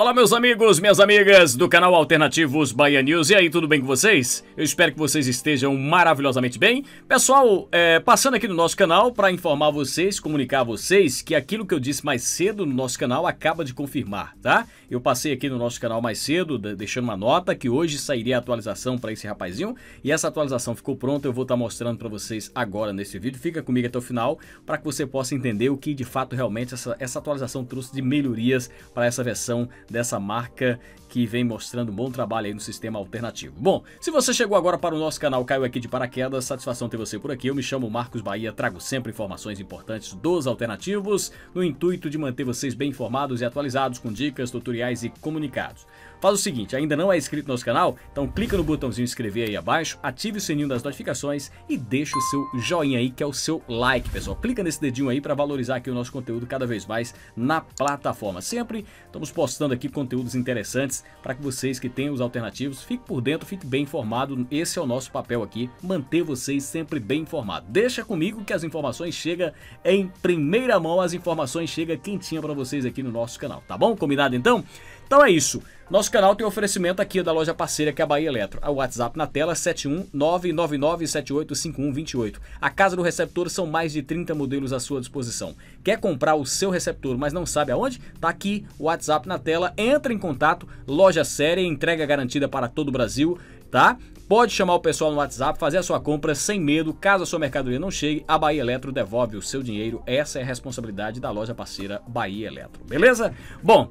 Olá meus amigos, minhas amigas do canal Alternativos Bahia News, e aí, tudo bem com vocês? Eu espero que vocês estejam maravilhosamente bem. Pessoal, passando aqui no nosso canal para informar vocês, comunicar a vocês que aquilo que eu disse mais cedo no nosso canal acaba de confirmar, tá? Eu passei aqui no nosso canal mais cedo, deixando uma nota que hoje sairia a atualização para esse rapazinho, e essa atualização ficou pronta, eu vou estar mostrando para vocês agora nesse vídeo. Fica comigo até o final para que você possa entender o que de fato realmente essa atualização trouxe de melhorias para essa versão dessa marca que vem mostrando um bom trabalho aí no sistema alternativo. Bom, se você chegou agora para o nosso canal, caiu aqui de paraquedas, satisfação ter você por aqui. Eu me chamo Marcos Bahia, trago sempre informações importantes dos alternativos no intuito de manter vocês bem informados e atualizados com dicas, tutoriais e comunicados. Faz o seguinte, ainda não é inscrito no nosso canal? Então clica no botãozinho inscrever aí abaixo, ative o sininho das notificações e deixa o seu joinha aí, que é o seu like, pessoal. Clica nesse dedinho aí para valorizar aqui o nosso conteúdo cada vez mais na plataforma. Sempre estamos postando aqui conteúdos interessantes para que vocês que têm os alternativos fiquem por dentro, fiquem bem informados. Esse é o nosso papel aqui, manter vocês sempre bem informados. Deixa comigo que as informações chegam em primeira mão, as informações chegam quentinha para vocês aqui no nosso canal, tá bom? Combinado então? Então é isso. Nosso canal tem oferecimento aqui da loja parceira que é a Bahia Eletro. O WhatsApp na tela é 71999785128. A casa do receptor são mais de 30 modelos à sua disposição. Quer comprar o seu receptor, mas não sabe aonde? Tá aqui o WhatsApp na tela. Entra em contato, loja séria, entrega garantida para todo o Brasil, tá? Pode chamar o pessoal no WhatsApp, fazer a sua compra sem medo. Caso a sua mercadoria não chegue, a Bahia Eletro devolve o seu dinheiro. Essa é a responsabilidade da loja parceira Bahia Eletro, beleza? Bom,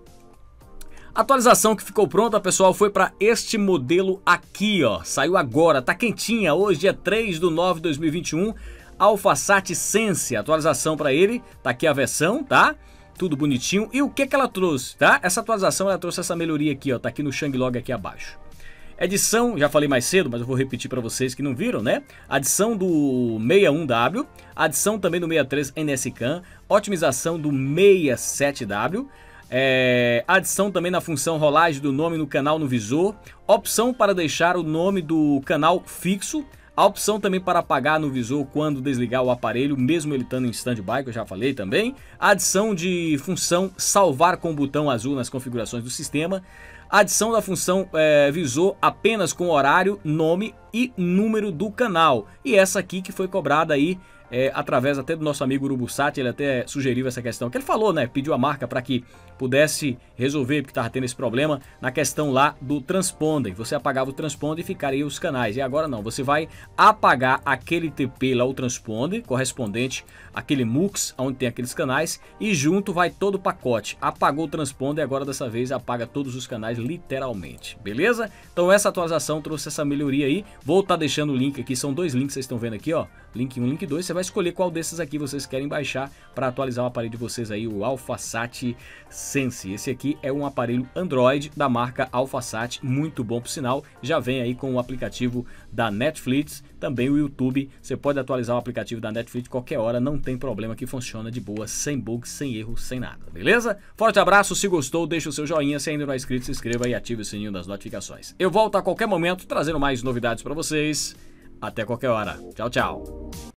a atualização que ficou pronta, pessoal, foi para este modelo aqui, ó. Saiu agora, tá quentinha, hoje dia 3/9/2021, AlphaSat Sense, atualização para ele, tá aqui a versão, tá? Tudo bonitinho. E o que ela trouxe, tá? Essa atualização, ela trouxe essa melhoria aqui, ó, tá aqui no changlog aqui abaixo. Adição, já falei mais cedo, mas eu vou repetir para vocês que não viram, né? Adição do 61W, adição também do 63NSCAN, otimização do 67W, adição também na função rolagem do nome no canal no visor, opção para deixar o nome do canal fixo, a opção também para apagar no visor quando desligar o aparelho, mesmo ele estando em stand-by, que eu já falei também, adição de função salvar com o botão azul nas configurações do sistema, adição da função visor apenas com horário, nome e número do canal, e essa aqui que foi cobrada aí, através até do nosso amigo Urubu Satti, ele até sugeriu essa questão, que ele falou, né, pediu a marca para que pudesse resolver, porque estava tendo esse problema na questão lá do transponder, você apagava o transponder e ficaria os canais, e agora não, você vai apagar aquele TP lá, o transponder, correspondente àquele MUX, onde tem aqueles canais, e junto vai todo o pacote, apagou o transponder, agora dessa vez apaga todos os canais literalmente, beleza? Então essa atualização trouxe essa melhoria aí, vou estar deixando o link aqui, são dois links, vocês estão vendo aqui, ó, link 1, link 2, você vai escolher qual desses aqui vocês querem baixar para atualizar o aparelho de vocês aí, o AlphaSat Sense. Esse aqui é um aparelho Android da marca AlphaSat, muito bom por sinal, já vem aí com o aplicativo da Netflix, também o YouTube, você pode atualizar o aplicativo da Netflix qualquer hora, não tem problema, que funciona de boa, sem bug, sem erro, sem nada, beleza? Forte abraço, se gostou deixa o seu joinha, se ainda não é inscrito se inscreva e ative o sininho das notificações. Eu volto a qualquer momento trazendo mais novidades para vocês, até qualquer hora, tchau, tchau!